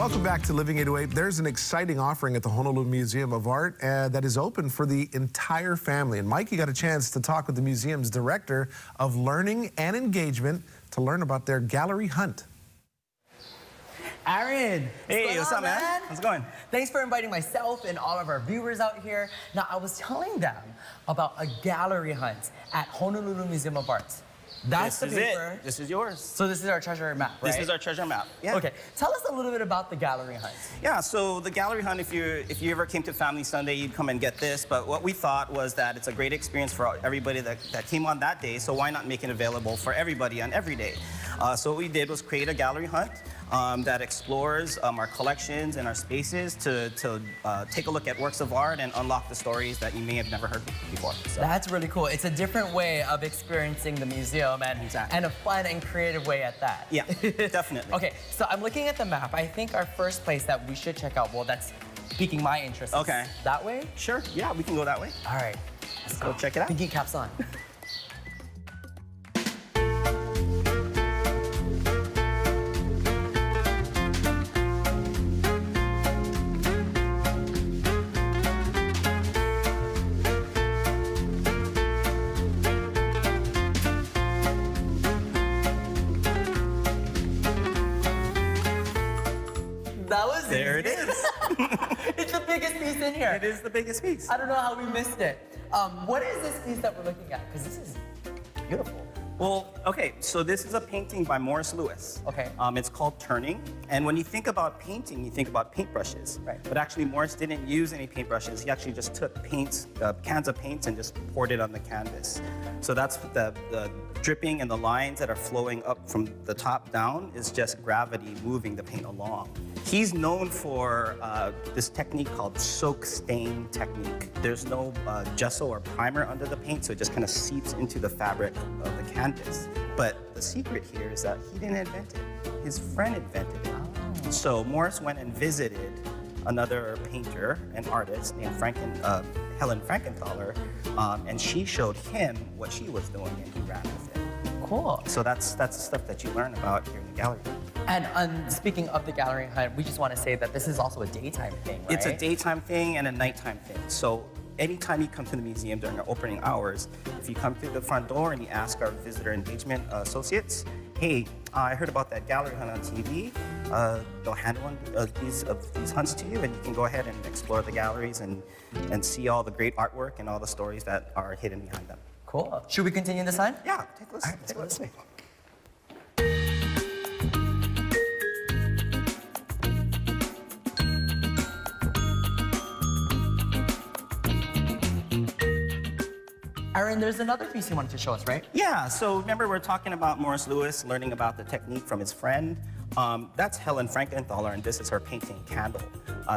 Welcome back to Living 808. There's an exciting offering at the Honolulu Museum of Art that is open for the entire family. And Mike, you got a chance to talk with the museum's director of learning and engagement to learn about their gallery hunt. Aaron, hey, what's up, man? How's it going? Thanks for inviting myself and all of our viewers out here. Now, I was telling them about a gallery hunt at Honolulu Museum of Art. That's the paper. This is yours. So this is our treasure map, right? This is our treasure map. Yeah. Okay. Tell us a little bit about the gallery hunt. Yeah. So the gallery hunt, if you ever came to Family Sunday, you'd come and get this. But what we thought was that it's a great experience for everybody that came on that day. So why not make it available for everybody on every day? So what we did was create a gallery hunt that explores our collections and our spaces to take a look at works of art and unlock the stories that you may have never heard before. So. That's really cool. It's a different way of experiencing the museum and a fun and creative way at that. Yeah, definitely. Okay, so I'm looking at the map. I think our first place that we should check out, well, that's piquing my interest. Okay. That way? Sure, yeah, we can go that way. All right. Let's go check it out. The geek cap's on. There it is. It's the biggest piece in here. It is the biggest piece. I don't know how we missed it. What is this piece that we're looking at? Because this is beautiful. Well, okay, so this is a painting by Morris Louis. Okay. It's called Turning. And when you think about painting, you think about paintbrushes. Right. But actually, Morris didn't use any paintbrushes. He actually just took paints, cans of paints, and just poured it on the canvas. So that's the dripping and the lines that are flowing up from the top down is just gravity moving the paint along. He's known for this technique called soak stain technique. There's no gesso or primer under the paint, so it just kind of seeps into the fabric of the canvas. But the secret here is that he didn't invent it. His friend invented it. Oh. So Morris went and visited another painter and artist named Helen Frankenthaler, and she showed him what she was doing, and he ran with it. Cool. So that's the stuff that you learn about here in the gallery. And speaking of the gallery hunt, we just want to say that this is also a daytime thing, right? It's a daytime thing and a nighttime thing. So anytime you come to the museum during our opening hours, if you come through the front door and you ask our visitor engagement associates, hey, I heard about that gallery hunt on TV. They'll hand one of these hunts to you, and you can go ahead and explore the galleries and see all the great artwork and all the stories that are hidden behind them. Cool. Should we continue this line? Yeah, take a listen. Right, take a listen. Aaron, there's another piece you wanted to show us, right? Yeah, so remember we're talking about Morris Louis learning about the technique from his friend. That's Helen Frankenthaler, and this is her painting Candle.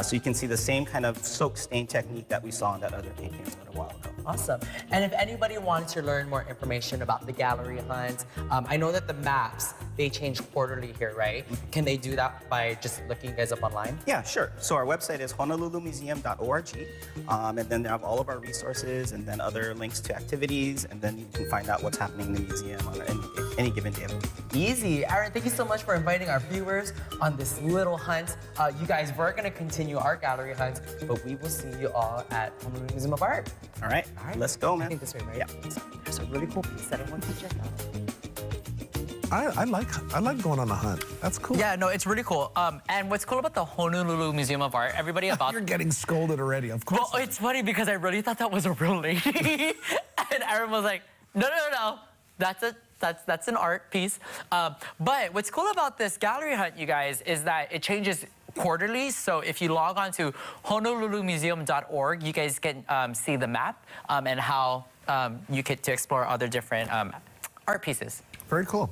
So you can see the same kind of soak stain technique that we saw in that other painting a little while ago. Awesome. And if anybody wants to learn more information about the gallery hunt, I know that the maps, they change quarterly here, right? Can they do that by just looking you guys up online? Yeah, sure. So our website is honolulumuseum.org, and then they have all of our resources and then other links to activities, and then you can find out what's happening in the museum on any given day of the week. Easy. Aaron, thank you so much for inviting our viewers on this little hunt. You guys, we're going to continue our gallery hunt, but we will see you all at Honolulu Museum of Art. All right. All right. Let's go, man. I think this way, right? Yeah. There's a really cool piece that I want to check out. I like going on a hunt. That's cool. Yeah, no, it's really cool. And what's cool about the Honolulu Museum of Art, everybody about... You're getting scolded already, of course. Well, it's funny because I really thought that was a real lady. And Aaron was like, no, no, no, that's an art piece. But what's cool about this gallery hunt, you guys, is that it changes quarterly. So if you log on to honolulumuseum.org, you guys can see the map and how you get to explore other different art pieces. Very cool.